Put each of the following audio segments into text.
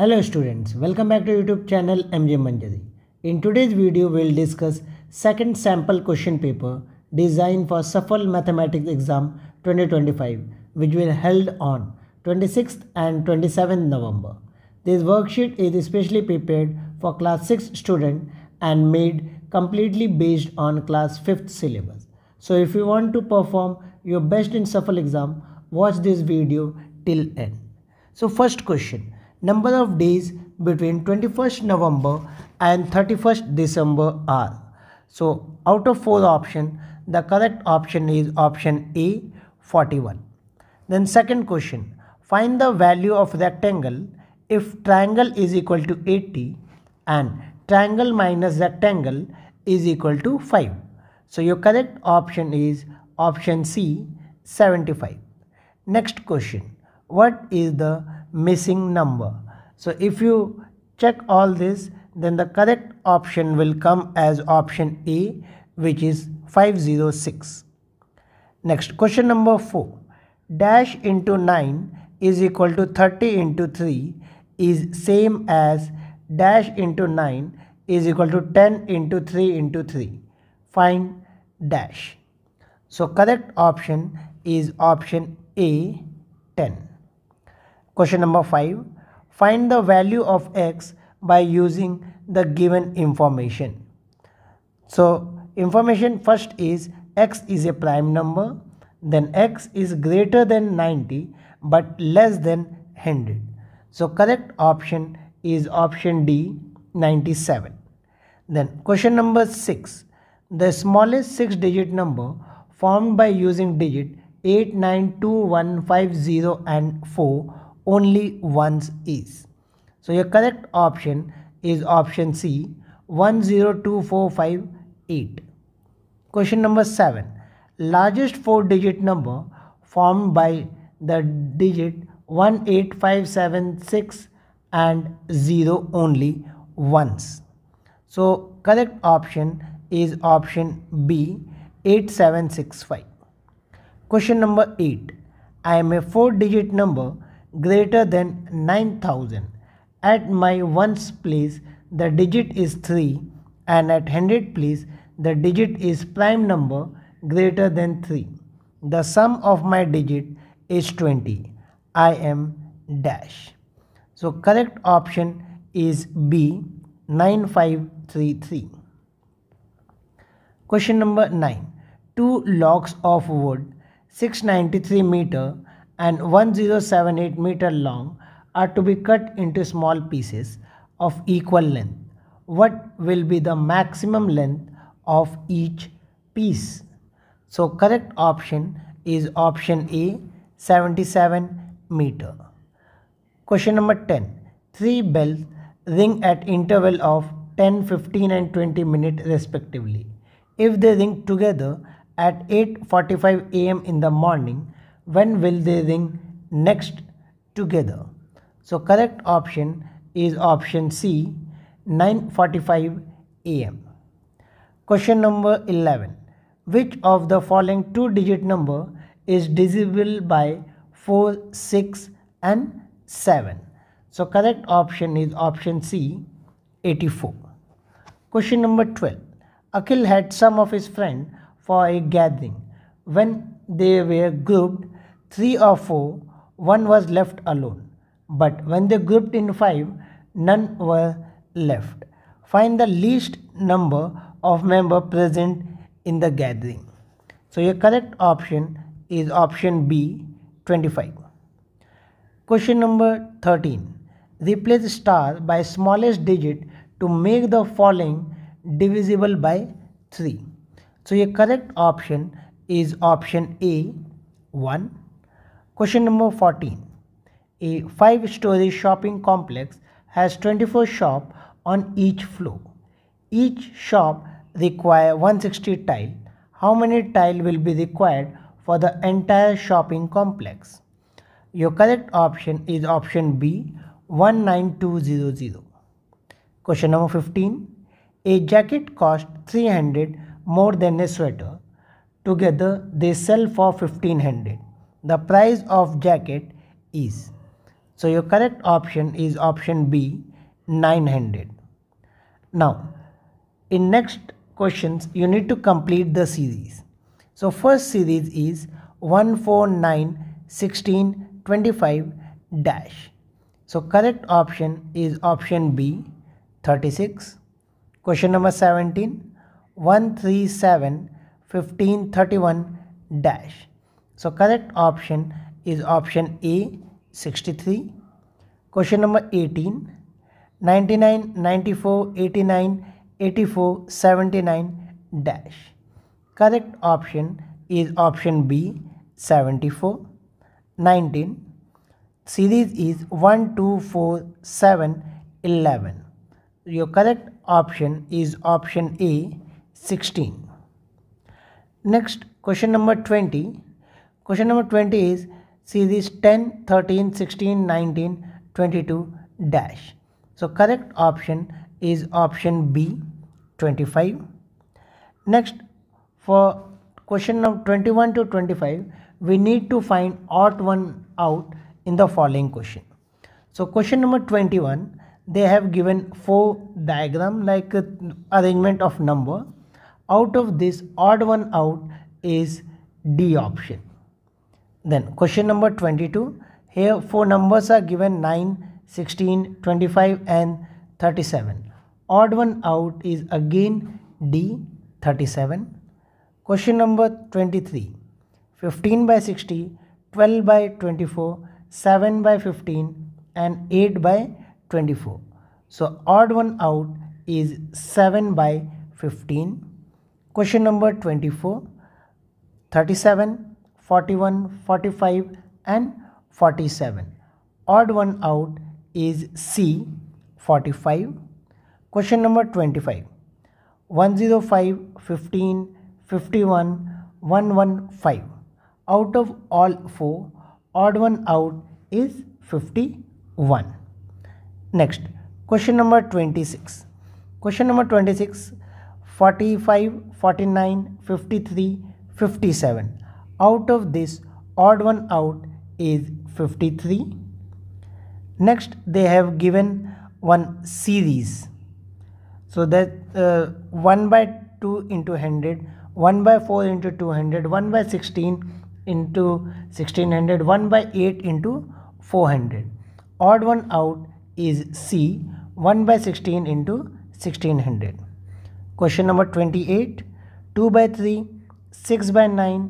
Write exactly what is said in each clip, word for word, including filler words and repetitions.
Hello students, welcome back to YouTube channel M J Manjari. In today's video, we will discuss second sample question paper designed for SAFAL Mathematics Exam twenty twenty-five, which will held on twenty-sixth and twenty-seventh November. This worksheet is specially prepared for class six student and made completely based on class fifth syllabus. So if you want to perform your best in SAFAL exam, watch this video till end. So first question, number of days between twenty-first November and thirty-first December are. So out of four options, the correct option is option A, forty-one. Then second question, find the value of rectangle if triangle is equal to eighty and triangle minus rectangle is equal to five. So your correct option is option C, seventy-five. Next question, what is the missing number? So if you check all this, then the correct option will come as option A, which is five hundred six. Next, question number four, dash into nine is equal to thirty into three is same as dash into nine is equal to ten into three into three. Find dash. So correct option is option A, ten. Question number five, find the value of x by using the given information. So information first is x is a prime number, then x is greater than ninety but less than one hundred. So correct option is option D, ninety-seven. Then question number six, the smallest six digit number formed by using digit eight, nine, two, one, five, zero and four only once is. So your correct option is option C, one zero two four five eight. Question number seven, largest four digit number formed by the digit one eight five seven six and zero only once. So correct option is option B, eight seven six five. Question number eight, I am a four digit number greater than nine thousand. At my ones place the digit is three and at hundred place the digit is prime number greater than three. The sum of my digit is twenty. I am dash. So correct option is B, nine five three three. Question number nine, two logs of wood six hundred ninety-three meter and one thousand seventy-eight meter long are to be cut into small pieces of equal length. What will be the maximum length of each piece? So correct option is option A, seventy-seven meter. Question number ten, three bells ring at interval of ten, fifteen and twenty minutes respectively. If they ring together at eight forty-five A M in the morning, when will they ring next together? So correct option is option C, nine forty-five A M. Question number eleven. Which of the following two digit number is divisible by four, six and seven? So correct option is option C, eighty-four. Question number twelve. Akhil had some of his friends for a gathering. When they were grouped three or four, one was left alone. But when they grouped in five, none were left. Find the least number of members present in the gathering. So your correct option is option B, twenty-five. Question number thirteen. Replace star by smallest digit to make the following divisible by three. So your correct option is option A, one. Question number fourteen. A five-story shopping complex has twenty-four shops on each floor. Each shop requires one hundred sixty tiles. How many tiles will be required for the entire shopping complex? Your correct option is option B, one nine two zero zero. Question number fifteen. A jacket costs three hundred more than a sweater. Together they sell for fifteen hundred. The price of jacket is. So your correct option is option B, nine hundred. Now in next questions you need to complete the series. So first series is one forty-nine, sixteen, twenty-five dash. So correct option is option B, thirty-six. Question number seventeen, one thirty-seven, fifteen, thirty-one dash. So correct option is option A, sixty-three. Question number eighteen, ninety-nine, ninety-four, eighty-nine, eighty-four, seventy-nine dash. Correct option is option B, seventy-four. nineteen. Series is one, two, four, seven, eleven. Your correct option is option A, sixteen. Next, question number twenty. Question number twenty is series ten, thirteen, sixteen, nineteen, twenty-two dash. So correct option is option B, twenty-five. Next, for question number twenty-one to twenty-five, we need to find odd one out in the following question. So question number twenty-one, they have given four diagram like uh, arrangement of number. Out of this, odd one out is D option. Then question number twenty-two, here four numbers are given nine, sixteen, twenty-five and thirty-seven. Odd one out is again D, thirty-seven. Question number twenty-three, fifteen by sixty, twelve by twenty-four, seven by fifteen and eight by twenty-four. So odd one out is seven by fifteen. Question number twenty-four, thirty-seven, forty-one, forty-five and forty-seven. Odd one out is C, forty-five. Question number twenty-five, one oh five, fifteen, fifty-one, one fifteen. Out of all four, odd one out is fifty-one. Next, question number twenty-six. Question number twenty-six, forty-five, forty-nine, fifty-three, fifty-seven. Out of this, odd one out is fifty-three. Next, they have given one series. So that uh, one by two into one hundred, one by four into two hundred, one by sixteen into sixteen hundred, one by eight into four hundred. Odd one out is C, one by sixteen into sixteen hundred. Question number twenty-eight, two by three, six by nine,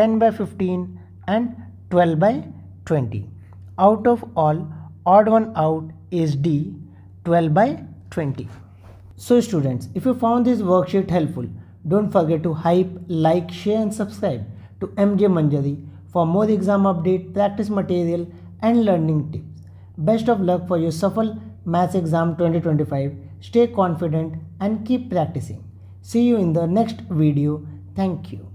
ten by fifteen and twelve by twenty. Out of all, odd one out is D, twelve by twenty. So students, if you found this worksheet helpful, don't forget to hype, like, share and subscribe to M J Manjari for more exam update, practice material and learning tips. Best of luck for your SAFAL Maths Exam twenty twenty-five. Stay confident and keep practicing. See you in the next video. Thank you.